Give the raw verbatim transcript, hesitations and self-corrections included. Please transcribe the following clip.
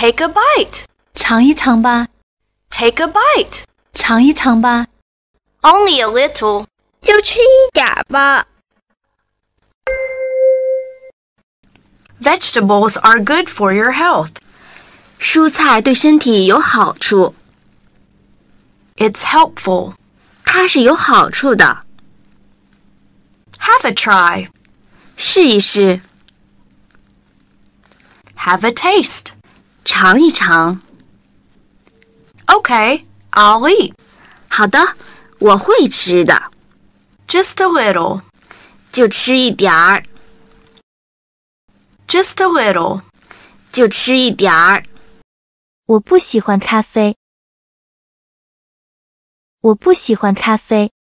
Take a bite. 尝一尝吧. Take a bite. 尝一尝吧. Only a little. 就吃一点吧. Vegetables are good for your health. 蔬菜对身体有好处. It's helpful. 它是有好处的. Have a try. 试一试. Have a taste. 尝一尝. Okay, I'll eat. 好的，我会吃的. Just a little. 就吃一点儿. Just a little. 就吃一点儿. 我不喜欢咖啡。我不喜欢咖啡。